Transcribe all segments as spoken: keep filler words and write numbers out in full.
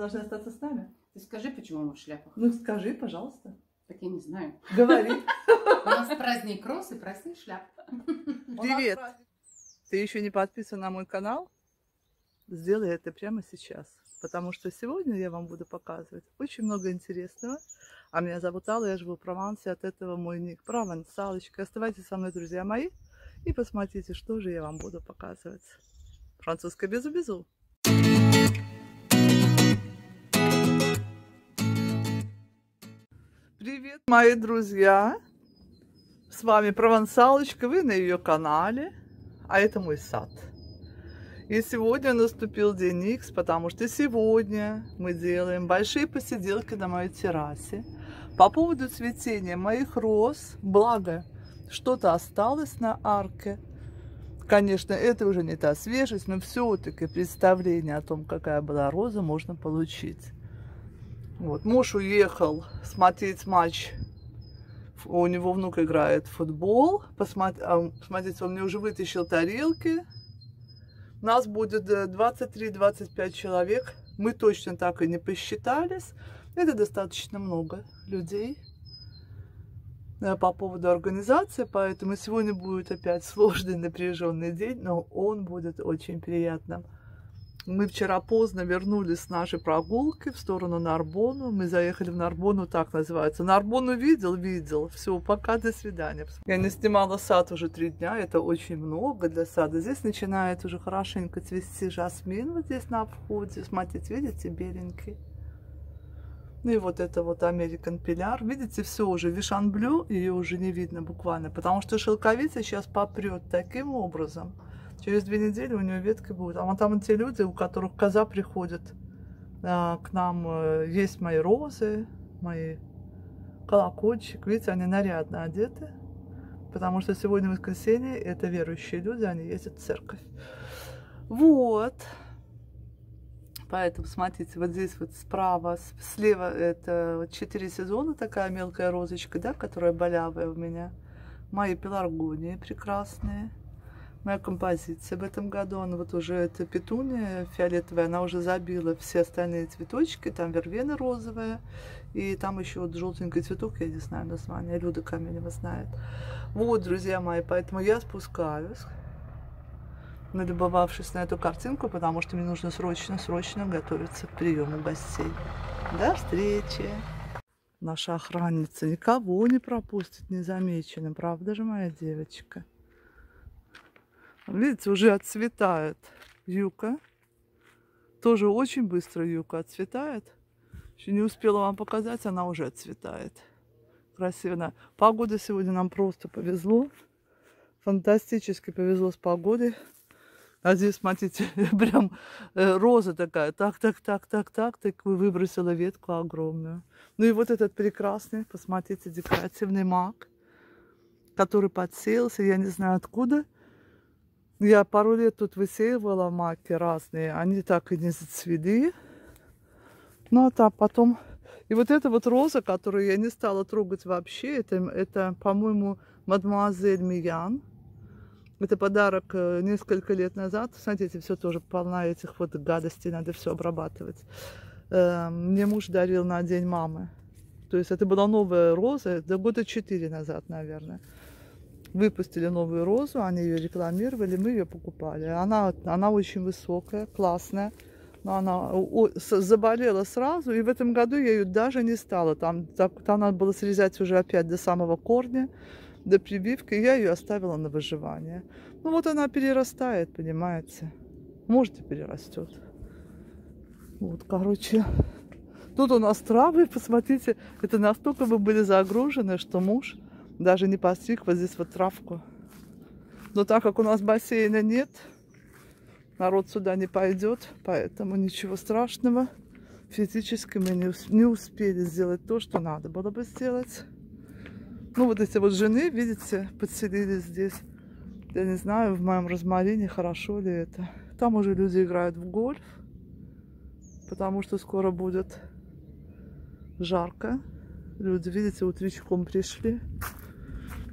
должны остаться с нами. Ты скажи, почему мы в шляпах? Ну, скажи, пожалуйста. Так я не знаю. Говори. У нас праздник роз и простых шляп. Привет. Ты еще не подписан на мой канал? Сделай это прямо сейчас. Потому что сегодня я вам буду показывать очень много интересного. А меня зовут Алла, я живу в Провансе, от этого мой ник ПровансАллочка. Оставайтесь со мной, друзья мои, и посмотрите, что же я вам буду показывать. Французское безу-безу. Привет, мои друзья! С вами ПровансАллочка, вы на ее канале, а это мой сад. И сегодня наступил день Икс, потому что сегодня мы делаем большие посиделки на моей террасе по поводу цветения моих роз. Благо, что-то осталось на арке. Конечно, это уже не та свежесть, но все-таки представление о том, какая была роза, можно получить. Вот. Муж уехал смотреть матч. У него внук играет в футбол. Посмотри, а, смотрите, он мне уже вытащил тарелки. Нас будет двадцать три — двадцать пять человек. Мы точно так и не посчитались. Это достаточно много людей по поводу организации. Поэтому сегодня будет опять сложный, напряженный день, но он будет очень приятным. Мы вчера поздно вернулись с нашей прогулки в сторону Нарбону. Мы заехали в Нарбону, так называется. Нарбон увидел, видел. Все, пока, до свидания. Я не снимала сад уже три дня. Это очень много для сада. Здесь начинает уже хорошенько цвести жасмин. Вот здесь на входе. Смотрите, видите, беленький. Ну и вот это вот American Pillar. Видите, все уже вишанблю. Ее уже не видно буквально. Потому что шелковица сейчас попрет таким образом. Через две недели у нее ветки будут. А вон там те люди, у которых коза приходит а, к нам. А, есть мои розы, мои колокольчик. Видите, они нарядно одеты. Потому что сегодня воскресенье, это верующие люди, они ездят в церковь. Вот. Поэтому, смотрите, вот здесь вот справа, слева это четыре сезона, такая мелкая розочка, да, которая болявая у меня. Мои пеларгонии прекрасные. Моя композиция в этом году, она вот уже, это петуния фиолетовая, она уже забила все остальные цветочки, там вербена розовая, и там еще вот желтенький цветок, я не знаю название, Люда Каменева знает. Вот, друзья мои, поэтому я спускаюсь, налюбовавшись на эту картинку, потому что мне нужно срочно-срочно готовиться к приему гостей. До встречи! Наша охранница никого не пропустит незамеченным, правда же, моя девочка? Видите, уже отцветает юка. Тоже очень быстро юка отцветает. Еще не успела вам показать, она уже отцветает. Красиво. Погода сегодня нам просто повезло. Фантастически повезло с погодой. А здесь, смотрите, прям роза такая. Так, так, так, так, так. Так выбросила ветку огромную. Ну и вот этот прекрасный, посмотрите, декоративный мак, который подсеялся, я не знаю откуда. Я пару лет тут высеивала маки разные, они так и не зацвели. Ну, а там потом... И вот эта вот роза, которую я не стала трогать вообще, это, это по-моему, мадемуазель Миян. Это подарок несколько лет назад. Смотрите, все тоже полно этих вот гадостей, надо все обрабатывать. Мне муж дарил на День мамы. То есть это была новая роза, да, года четыре назад, наверное. Выпустили новую розу, они ее рекламировали, мы ее покупали. Она, она очень высокая, классная, но она заболела сразу, и в этом году я ее даже не стала. Там, там надо было срезать уже опять до самого корня, до прививки, я ее оставила на выживание. Ну вот она перерастает, понимаете. Может, и перерастет. Вот, короче... Тут у нас травы, посмотрите, это настолько мы были загружены, что муж... Даже не постриг вот здесь вот травку. Но так как у нас бассейна нет, народ сюда не пойдет, поэтому ничего страшного. Физически мы не, не успели сделать то, что надо было бы сделать. Ну вот эти вот жены, видите, подселились здесь. Я не знаю, в моем Розмарине хорошо ли это. Там уже люди играют в гольф, потому что скоро будет жарко. Люди, видите, утречком пришли.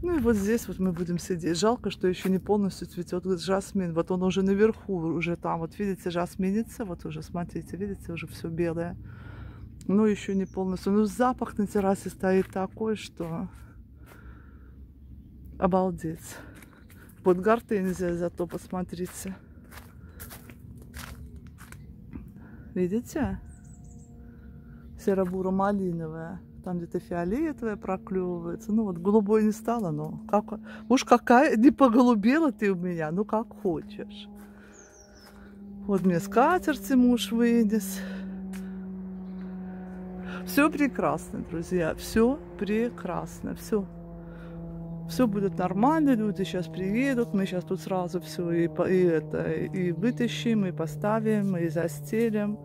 Ну и вот здесь вот мы будем сидеть. Жалко, что еще не полностью цветет жасмин. Вот он уже наверху, уже там, вот видите, жасминится, вот уже, смотрите, видите, уже все белое. Но еще не полностью. Ну запах на террасе стоит такой, что обалдеть. Вот гортензия, зато посмотрите. Видите? Серо-буро-малиновая. Там где-то фиолетовая проклевывается. Ну вот голубой не стало, но как... уж какая, не поголубела ты у меня, ну как хочешь. Вот мне скатерти муж вынес. Все прекрасно, друзья, все прекрасно, все. Все будет нормально, люди сейчас приедут, мы сейчас тут сразу все и, и, это, и вытащим, и поставим, и застелим.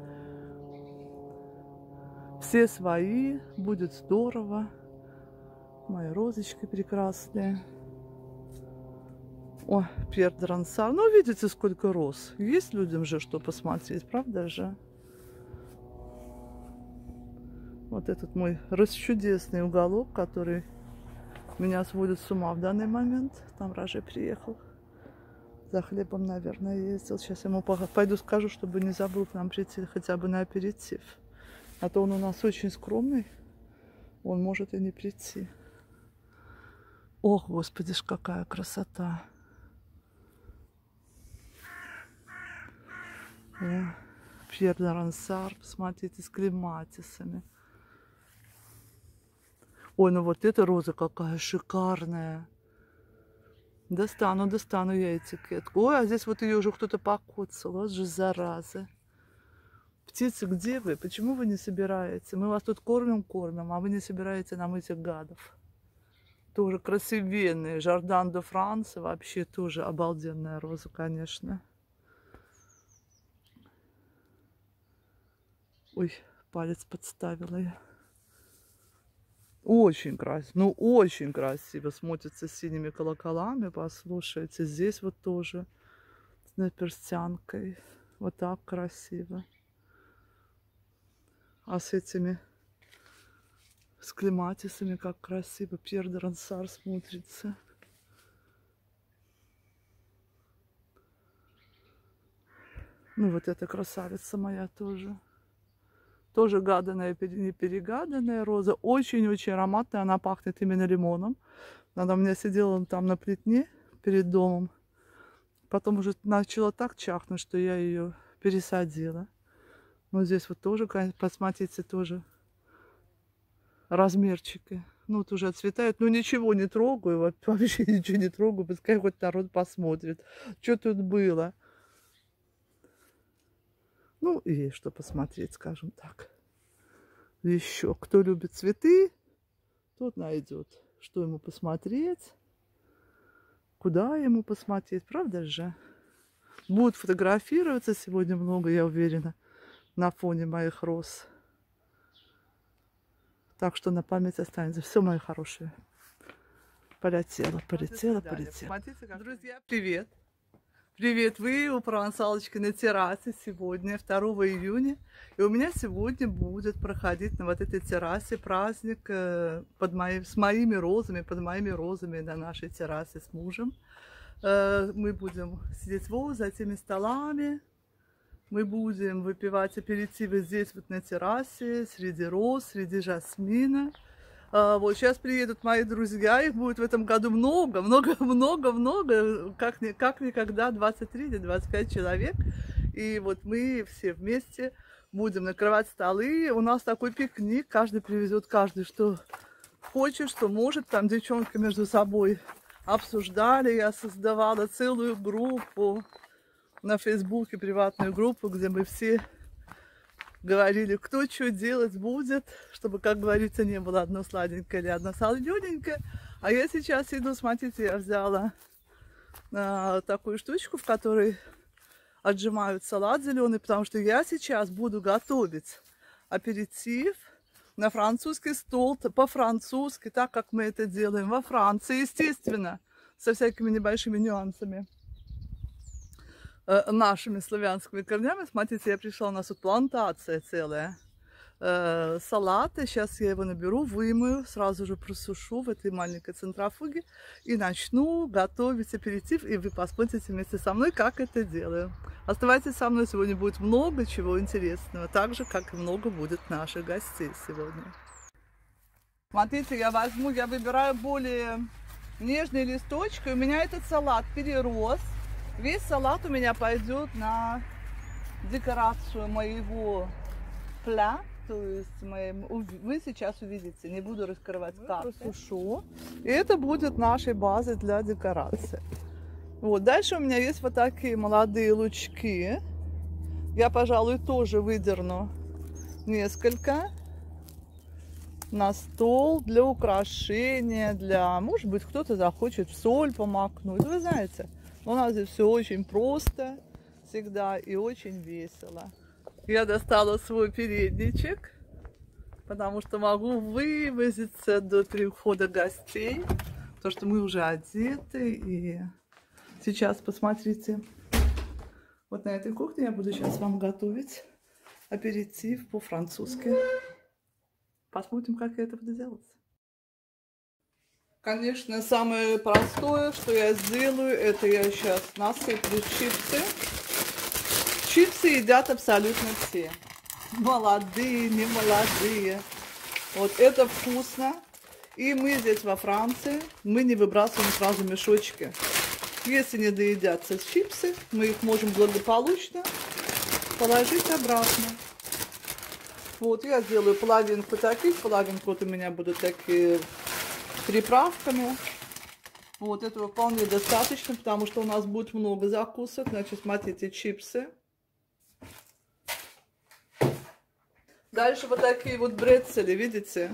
Все свои, будет здорово. Мои розочки прекрасные. О, Пьер Дранса. Ну, видите, сколько роз. Есть людям же, что посмотреть, правда же? Вот этот мой расчудесный уголок, который меня сводит с ума в данный момент. Там Рожи приехал. За хлебом, наверное, ездил. Сейчас ему пойду скажу, чтобы не забыл к нам прийти хотя бы на аперитив. А то он у нас очень скромный, он может и не прийти. Ох, господи ж, какая красота! О, Пьер-на-рансар, посмотрите, с клематисами. Ой, ну вот эта роза какая шикарная. Достану, достану я этикетку. Ой, а здесь вот ее уже кто-то покоцал, вот же зараза. Птицы, где вы? Почему вы не собираете? Мы вас тут кормим, кормим, а вы не собираете нам этих гадов. Тоже красивенные. Жарден де Франс. Вообще тоже обалденная роза, конечно. Ой, палец подставила я. Очень красиво. Ну, очень красиво смотрится с синими колоколами. Послушайте, здесь вот тоже с наперстянкой. Вот так красиво. А с этими, с клематисами, как красиво Пьер Дрансар смотрится. Ну, вот эта красавица моя тоже. Тоже гаданная, не перегаданная роза. Очень-очень ароматная. Она пахнет именно лимоном. Она у меня сидела там на плетне перед домом. Потом уже начала так чахнуть, что я ее пересадила. Ну, здесь вот тоже, посмотрите, тоже размерчики. Ну, вот уже отцветают. Ну, ничего не трогаю, вообще ничего не трогаю. Пускай хоть народ посмотрит, что тут было. Ну, и есть что посмотреть, скажем так. Еще, кто любит цветы, тот найдет, что ему посмотреть, куда ему посмотреть, правда же? Будут фотографироваться сегодня много, я уверена, на фоне моих роз. Так что на память останется. Все, мои хорошие. Полетела, полетела, полетела. Друзья, привет. Привет, вы у ПровансАллочки на террасе сегодня, второго июня. И у меня сегодня будет проходить на вот этой террасе праздник под мои, с моими розами, под моими розами на нашей террасе с мужем. Мы будем сидеть вот за теми столами. Мы будем выпивать аперитивы здесь, вот на террасе, среди роз, среди жасмина. А, вот сейчас приедут мои друзья, их будет в этом году много, много-много-много, как, как никогда, двадцать три или двадцать пять человек. И вот мы все вместе будем накрывать столы. У нас такой пикник, каждый привезет, каждый что хочет, что может. Там девчонки между собой обсуждали, я создавала целую группу. На Фейсбуке приватную группу, где мы все говорили, кто что делать будет, чтобы, как говорится, не было одно сладенькое или одно солененькое. А я сейчас иду, смотрите, я взяла а, такую штучку, в которой отжимают салат зеленый, потому что я сейчас буду готовить аперитив на французский стол, по-французски, так как мы это делаем во Франции, естественно, со всякими небольшими нюансами. Нашими славянскими корнями. Смотрите, я пришла, у нас тут плантация целая. э, салат. И сейчас я его наберу, вымою, сразу же просушу в этой маленькой центрофуге и начну готовить аперитив. И вы посмотрите вместе со мной, как это делаю. Оставайтесь со мной, сегодня будет много чего интересного, так же, как и много будет наших гостей сегодня. Смотрите, я возьму, я выбираю более нежные листочки. У меня этот салат перерос. Весь салат у меня пойдет на декорацию моего пля. То есть моим... вы сейчас увидите, не буду раскрывать карты. Просушу. И это будет нашей базой для декорации. Вот. Дальше у меня есть вот такие молодые лучки. Я, пожалуй, тоже выдерну несколько на стол для украшения, для... Может быть, кто-то захочет в соль помакнуть. Вы знаете, у нас здесь все очень просто всегда и очень весело. Я достала свой передничек, потому что могу вывозиться до прихода гостей. То, что мы уже одеты. И сейчас посмотрите. Вот на этой кухне я буду сейчас вам готовить аперитив по-французски. Посмотрим, как я это буду делать. Конечно, самое простое, что я сделаю, это я сейчас насыплю чипсы. Чипсы едят абсолютно все. Молодые, не молодые. Вот это вкусно. И мы здесь во Франции, мы не выбрасываем сразу мешочки. Если не доедятся чипсы, мы их можем благополучно положить обратно. Вот, я сделаю половинку таких, половинку вот у меня будут такие... приправками. Вот этого вполне достаточно, потому что у нас будет много закусок. Значит, смотрите, чипсы. Дальше вот такие вот брецели, видите?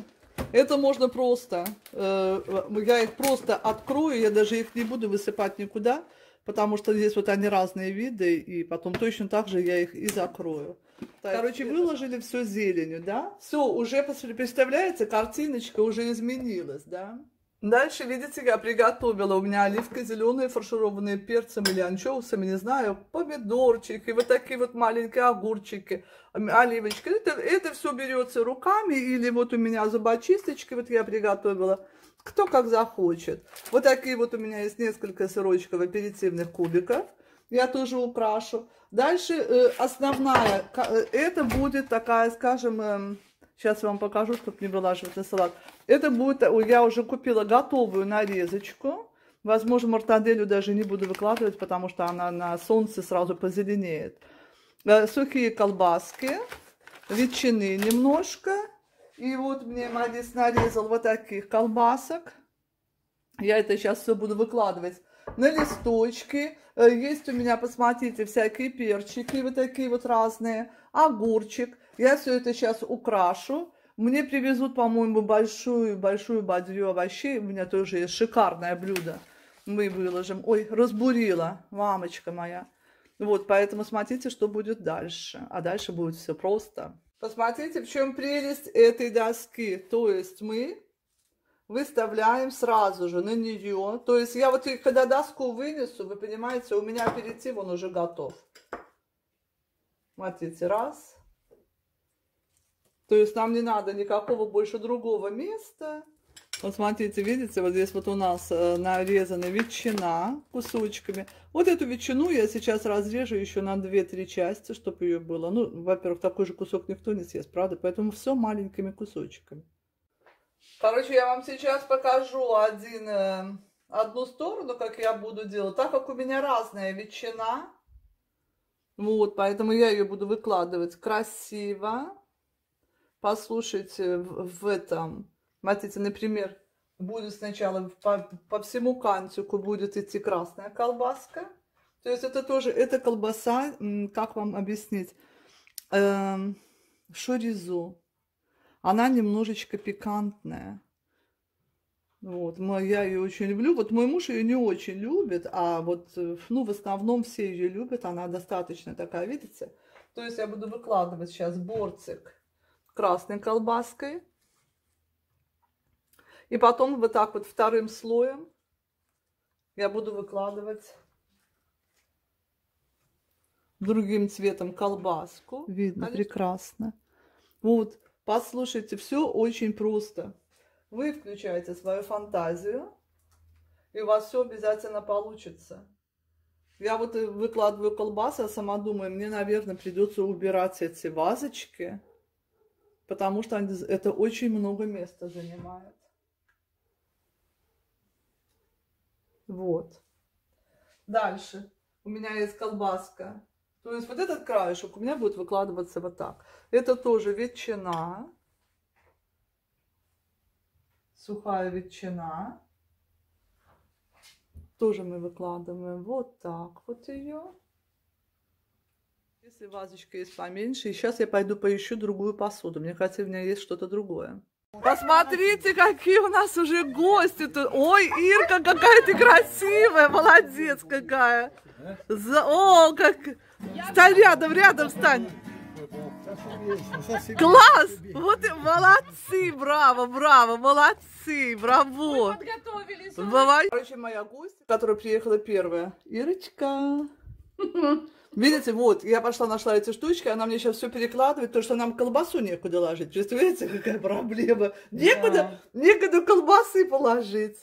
Это можно просто, э, я их просто открою, я даже их не буду высыпать никуда, потому что здесь вот они разные виды, и потом точно так же я их и закрою. Короче, выложили все зеленью, да? Все, уже, представляете, картиночка уже изменилась, да? Дальше, видите, я приготовила. У меня оливки зеленые, фаршированные перцем или анчоусами, не знаю, помидорчики, вот такие вот маленькие огурчики, оливочки. Это, это все берется руками или вот у меня зубочисточки, вот я приготовила. Кто как захочет. Вот такие вот у меня есть несколько сырочков аперитивных кубиков. Я тоже украшу. Дальше э, основная, э, это будет такая, скажем, э, сейчас вам покажу, чтобы не вылаживать на салат. Это будет, я уже купила готовую нарезочку. Возможно, мартаделю даже не буду выкладывать, потому что она на солнце сразу позеленеет. Э, сухие колбаски, ветчины немножко. И вот мне Мадис нарезал вот таких колбасок. Я это сейчас все буду выкладывать на листочки. Есть у меня, посмотрите, всякие перчики, вот такие вот разные, огурчик. Я все это сейчас украшу. Мне привезут, по-моему, большую-большую бадью овощей. У меня тоже есть шикарное блюдо. Мы выложим. Ой, разбурила, мамочка моя. Вот, поэтому смотрите, что будет дальше. А дальше будет все просто. Посмотрите, в чем прелесть этой доски. То есть мы выставляем сразу же на нее. То есть я вот, когда доску вынесу, вы понимаете, у меня аперитив, он уже готов. Смотрите, раз. То есть нам не надо никакого больше другого места. Вот смотрите, видите, вот здесь вот у нас нарезана ветчина кусочками. Вот эту ветчину я сейчас разрежу еще на две-три части, чтобы ее было. Ну, во-первых, такой же кусок никто не съест, правда? Поэтому все маленькими кусочками. Короче, я вам сейчас покажу один, одну сторону, как я буду делать. Так как у меня разная ветчина, вот, поэтому я ее буду выкладывать красиво. Послушайте в этом. Смотрите, например, будет сначала по, по всему кантику будет идти красная колбаска. То есть это тоже, это колбаса, как вам объяснить, эм, шоризо. Она немножечко пикантная. Вот, я ее очень люблю. Вот мой муж ее не очень любит, а вот, ну, в основном все ее любят. Она достаточно такая, видите? То есть я буду выкладывать сейчас борцик красной колбаской. И потом вот так вот вторым слоем я буду выкладывать другим цветом колбаску. Видно, конечно, прекрасно. Вот. Послушайте, все очень просто. Вы включаете свою фантазию, и у вас все обязательно получится. Я вот выкладываю колбасы, я сама думаю, мне, наверное, придется убирать эти вазочки, потому что они, это очень много места занимает. Вот. Дальше у меня есть колбаска. То есть вот этот краешек у меня будет выкладываться вот так. Это тоже ветчина. Сухая ветчина. Тоже мы выкладываем вот так вот ее. Если вазочка есть поменьше. И сейчас я пойду поищу другую посуду. Мне кажется, у меня есть что-то другое. Посмотрите, какие у нас уже гости тут. Ой, Ирка, какая ты красивая. Молодец какая. За... О, как... Встань рядом, рядом встань. Класс! Вот и молодцы, браво, браво, молодцы, браво. Бывай. Короче, моя гостья, которая приехала первая. Ирочка. Видите, вот, я пошла, нашла эти штучки, она мне сейчас все перекладывает, потому что нам колбасу некуда ложить. Представляете, какая проблема? Некуда, да. Некуда колбасы положить.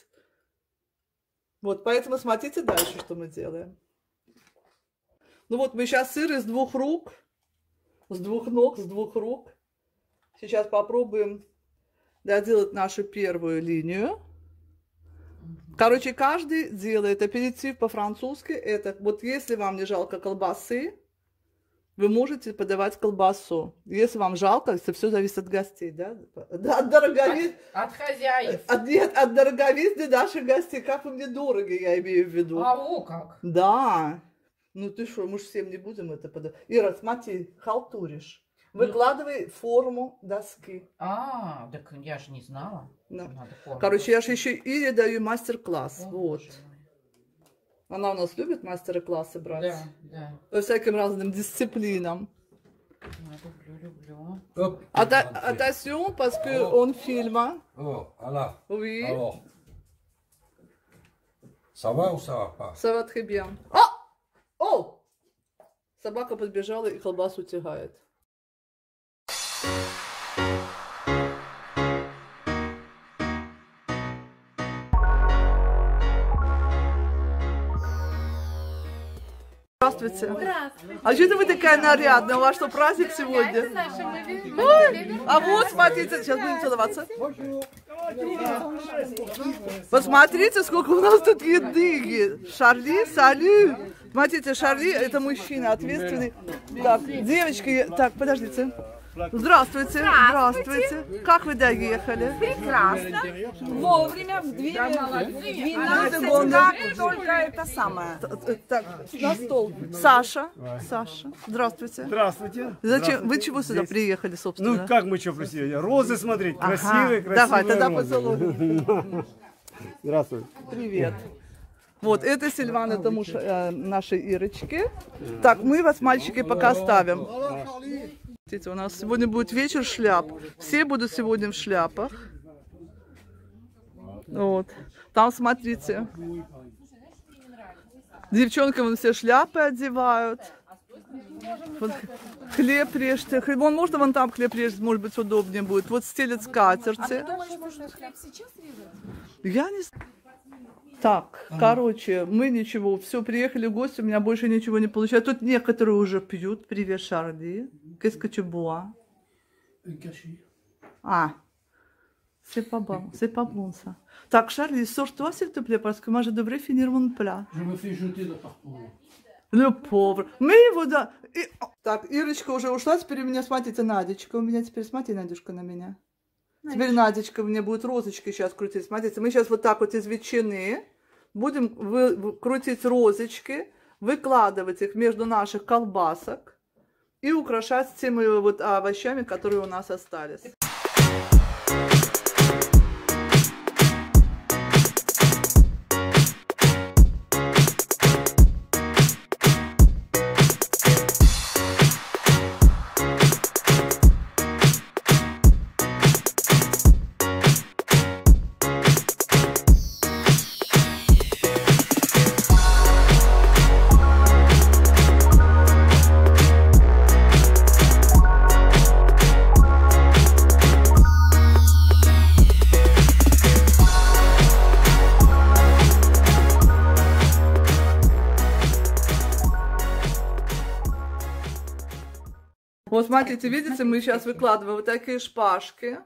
Вот, поэтому смотрите дальше, что мы делаем. Ну вот, мы сейчас сыр из двух рук, с двух ног, с двух рук. Сейчас попробуем доделать нашу первую линию. Короче, каждый делает аперитив по-французски. Это вот если вам не жалко колбасы, вы можете подавать колбасу. Если вам жалко, это все зависит от гостей, да? да от дороговиз... от, от хозяев. От, нет, от дороговизны наших гостей. Как вы мне дороги, я имею в виду. А о как? Да. Ну ты что, мы же всем не будем это подавать. Ира, смотри, халтуришь. Выкладывай форму доски. А, так я же не знала. Да. Надо Короче, я же еще Ире даю мастер-класс. Вот. Она у нас любит мастер-классы брать. Да, да. По всяким разным дисциплинам. Я люблю, люблю. Оп, Attention, parce que on filme. Oh, Алла. Oui. Alors. Ça va ou ça va pas? Ça va très bien. Oh! Oh! Собака подбежала и колбасу тягает. Здравствуйте. Здравствуйте. А что это вы такая нарядная? У вас что, праздник сегодня? Ой, а вот, смотрите, сейчас будем целоваться. Посмотрите, сколько у нас тут еды. Шарли, салю. Смотрите, Шарли, это мужчина ответственный. Так, девочки, так, подождите. Здравствуйте, здравствуйте, здравствуйте. Как вы доехали? Прекрасно. Вовремя, в две минуты, как только это самое. Так, на стол. Саша, Саша, здравствуйте. Здравствуйте. Зачем? Вы чего сюда приехали, собственно? Ну, как мы что просили? Розы смотреть, ага. красивые, красивые Давай, тогда поцелуем. Здравствуйте. Привет. Вот, это Сильван, это муж э, нашей Ирочки. Так, мы вас, мальчики, пока ставим. У нас сегодня будет вечер шляп. Все будут сегодня в шляпах. Вот. Там, смотрите. Девчонкам все шляпы одевают. Вот. Хлеб режьте. Вон, можно вон там хлеб резать, может быть, удобнее будет. Вот стелят скатерти. Я не знаю. Так, а. короче, мы ничего, все, приехали гости, у меня больше ничего не получается. Тут некоторые уже пьют. Привет, Шарли. Кэскачебуа. А. Сепабонса. Так, Шарли, сорт-toi, s'il te plaît, parce que moi je devrais finir mon plat. Je me fais jeter de partout. Le pauvre. Мы его, да. И... Так, Ирочка уже ушла, теперь у меня, смотрите, Надечка. У меня теперь, смотри, Надюшка, на меня. Теперь Надечка мне будет розочки сейчас крутить. Смотрите, мы сейчас вот так вот из ветчины будем вы, вы, крутить розочки, выкладывать их между наших колбасок и украшать теми вот овощами, которые у нас остались. Вот смотрите, видите, мы сейчас выкладываем вот такие шпажки.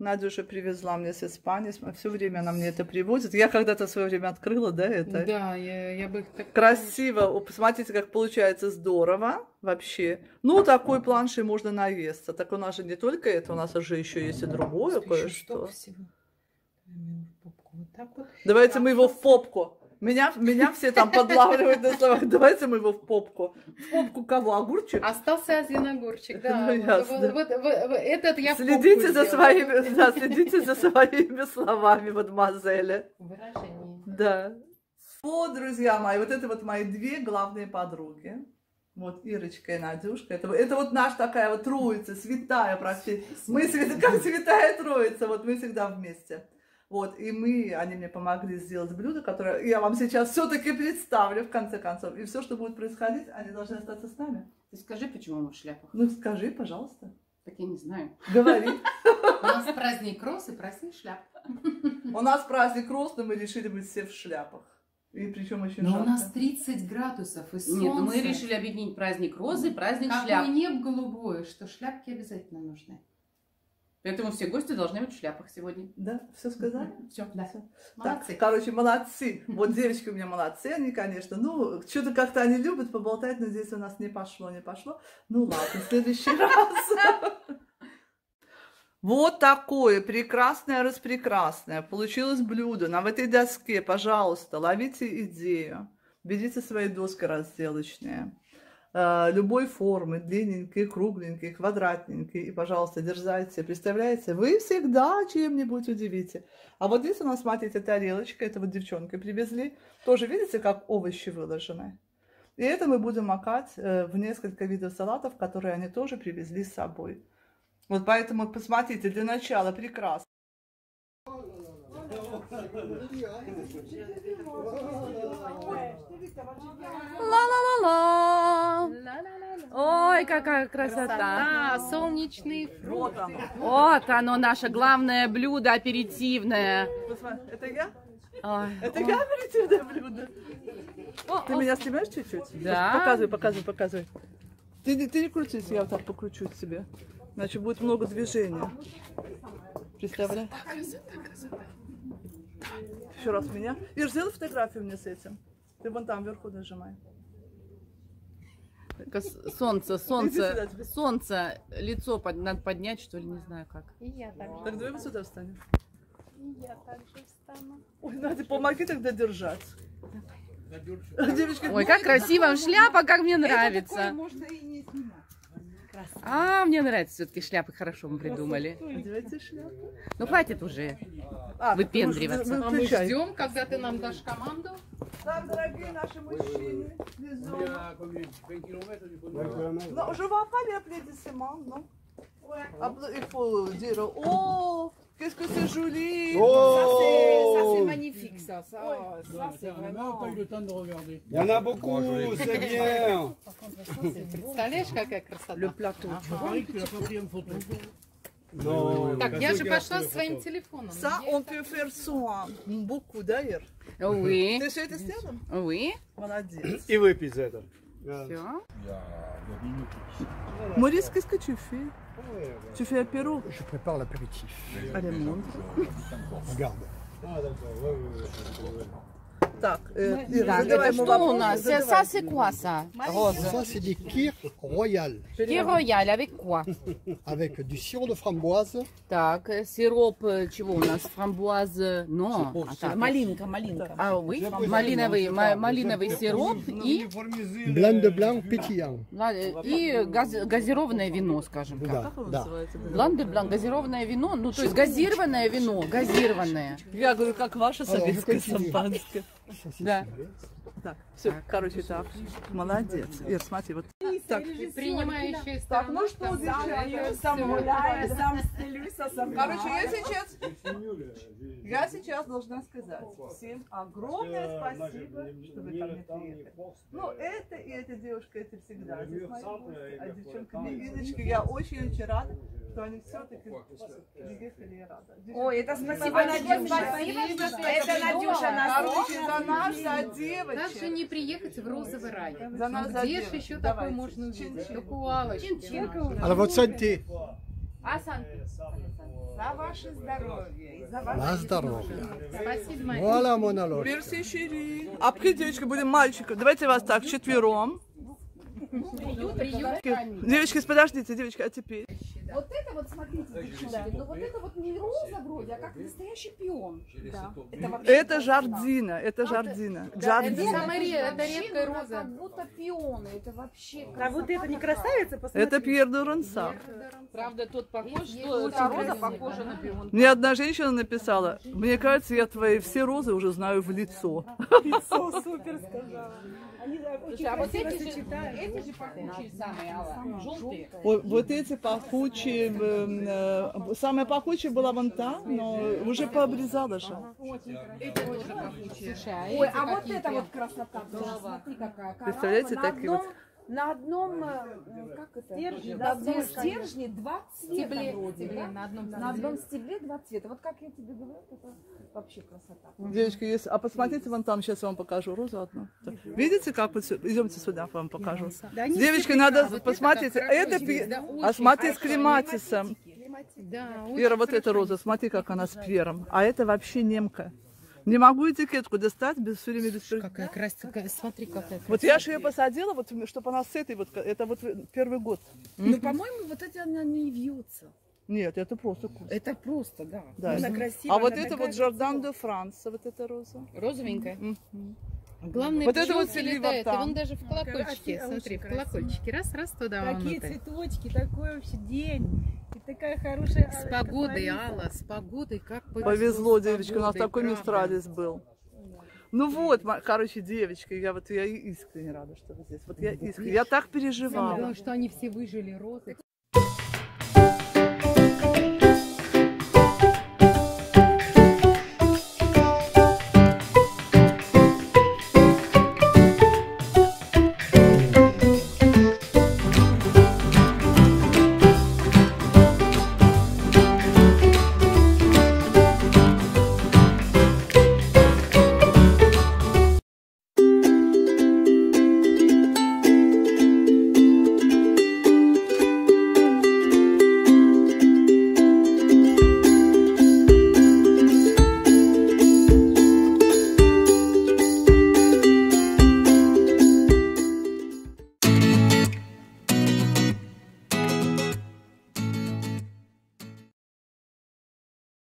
Надюша привезла мне с Испании, все время она мне это привозит. Я когда-то в свое время открыла, да, это? Да, я, я бы так... Красиво, посмотрите, как получается здорово вообще. Ну, такой планшей можно наесться. Так у нас же не только это, у нас уже еще есть и другое кое-что. Давайте мы его в попку. Меня, меня все там подлавливают на словах. Давайте мы его в попку. В попку кого? Огурчик? Остался один огурчик, да. Вот, вот, вот, этот я следите за своими, да, следите за своими словами, мадемуазели. Выражение. Да. О, друзья мои, вот это вот мои две главные подруги. Вот Ирочка и Надюшка. Это, это вот наша такая вот троица, святая практически. Мы как святая троица, вот мы всегда вместе. Вот, и мы, они мне помогли сделать блюдо, которое я вам сейчас все-таки представлю, в конце концов. И все, что будет происходить, они должны остаться с нами. Ты скажи, почему мы в шляпах? Ну, скажи, пожалуйста. Так я не знаю. Говори. У нас праздник роз и праздник шляп. У нас праздник роз, но мы решили быть все в шляпах. И причем очень жарко. Но у нас тридцать градусов и солнце. Нет, мы решили объединить праздник розы и праздник шляп. Как небо голубое, что шляпки обязательно нужны. Поэтому все гости должны быть в шляпах сегодня. Да, все сказали? Все, да. Все. Молодцы. Так, короче, молодцы. Вот девочки у меня молодцы, они, конечно. Ну, что-то как-то они любят поболтать, но здесь у нас не пошло, не пошло. Ну, ладно, в следующий раз. Вот такое прекрасное-распрекрасное получилось блюдо. На этой доске, пожалуйста, ловите идею. Берите свои доски разделочные. Любой формы, длинненькие, кругленькие, квадратненькие. И, пожалуйста, дерзайте. Представляете, вы всегда чем-нибудь удивите. А вот здесь у нас, смотрите, тарелочка. Это вот девчонки привезли. Тоже видите, как овощи выложены. И это мы будем макать в несколько видов салатов, которые они тоже привезли с собой. Вот поэтому посмотрите, для начала прекрасно. Ла-ла-ла-ла! Ой, какая красота! Красота, солнечный фрукт. Вот оно, наше главное блюдо аперитивное. Это я? Ой, это я аперитивное блюдо? О, ты о, меня снимаешь чуть-чуть? Да. Показывай, показывай, показывай. Ты, ты не крутись, я вот так покручу себе. Значит, будет много движения. Представляешь? Еще раз меня. Ир, сделай фотографию мне с этим. Ты вон там вверху нажимай. Солнце, солнце, солнце, лицо под, надо поднять, что ли, не знаю как. И я так. Так давай мы сюда встанем. И я так же встану. Ой, Надя, помоги тогда держать. Девочки, ой, как красиво, шляпа, как мне нравится. Это можно и не снимать. Красиво. А, мне нравится все-таки шляпы, хорошо мы придумали. Одевайте шляпу. Ну хватит уже а, выпендриваться. Мы, мы ждем, когда ты нам дашь команду. Так, дорогие наши мужчины, внизу. Ну, уже вам полеплете симал, ну. Il faut dire, oh, qu'est-ce que c'est joli! Oh, ça c'est magnifique, ça. Ça, ça c'est vraiment. On n'a pas eu le temps de regarder. Il y en a beaucoup, c'est bien. Le plateau. Tu paries que tu n'as pas pris une photo. Так, я же пошла со своим телефоном. Ça, on peut faire ça beaucoup d'ailleurs. Oui. Ты все это сделал? Oui. Молодец. И выпить за это. Все. Maurice, qu'est-ce que tu fais? Tu fais apéro? Je prépare l'apéritif. Allez, montre. Regarde. Так, это что у нас? Ça c'est quoi ça? Ça c'est des kir royal. Kir royal avec quoi? Avec du sirop de framboise. Так, сироп чего у нас? Фрамбуаза, но малинка, малинка. А oui, малиновый, малиновый сироп и blanc de blanc pétillant. И газированное вино, скажем так. Как называется? Blanc de blanc, газированное вино, ну то есть газированное вино, газированное. Я говорю, как ваше советское шампанское. Да. Так, все, так, короче, так. Молодец. Ир, смотри, вот так. Принимающие так, ну что, девчонки, сам гуляю, сам стелюся, сам... Короче, я сейчас... Я сейчас должна сказать всем огромное спасибо, что вы ко мне приехали. Ну, это и эта девушка, это всегда здесь мои гости. А девчонка Ирочка, я очень-очень рада, что они все-таки приехали и рада. Ой, это спасибо, Надюша. Это Надюша, нас очень за нас, за девочек. же не приехать в розовый рай? Где же еще такое можно увидеть? Только у Аллочки. А вот санте. А санте. За ваше здоровье. На здоровье. Спасибо, мальчик. Мерси, шери. А при, девочки, будем мальчика. Давайте вас так, четвером. Девочки, подождите, девочки, а теперь? Вот это вот, смотрите, девчонки, но вот это вот не роза вроде, а как настоящий пион. Да. Это, это жардина, это жардина. Да, жардина. Это, это редкая роза. Как будто пионы, это вообще красота. А вот это не красавица, посмотрите. Это Пьер Дюрансак. Правда, тот похож, что роза похожа на пион. Мне одна женщина написала, мне кажется, я твои все розы уже знаю в лицо. Лицо супер сказала. А вот эти же, эти же пахучие самые, Алла, желтые. Вот эти пахучие. Самая пахучая была вон та, но уже пообрезала же. Ой, а вот это вот красота. Смотри, какая. Представляете, такие вот. На одном, как это? Стержне, на одном стержне два цвета. Стебле, вроде, стебле, да? На одном, на одном стебле два цвета. Вот как я тебе говорю, это вообще красота. Девочки, есть. А посмотрите вон там, сейчас я вам покажу розу одну. Видите, как? Идемте сюда, я вам покажу. Да, девочки, надо вот посмотреть. Это, это а смотри, с клематисом. Да, Ира, вот эта роза, смотри, как она с пером. А это вообще немка. Не могу этикетку достать, без все время без... Какая красивая, смотри, какая. Вот я же ее посадила, вот, чтобы она с этой вот, это вот первый год. Ну, по-моему, вот эти она не вьется. Нет, это просто куст. Это просто, да. да. Она красивая. А вот это вот Жарден де Франс, вот эта роза. Розовенькая. Главное, вот это вот летает, и вон даже в колокольчике, смотри, в колокольчике, раз-раз туда. Такие цветочки, такой вообще день. Такая хорошая. С погодой, Алла, с погодой как повезло. Повезло, девочка, у нас такой мистралис был. Ну вот, короче, девочка, я вот я искренне рада, что вы здесь. Вот я искренне, я так переживала. Потому что они все выжили, розы.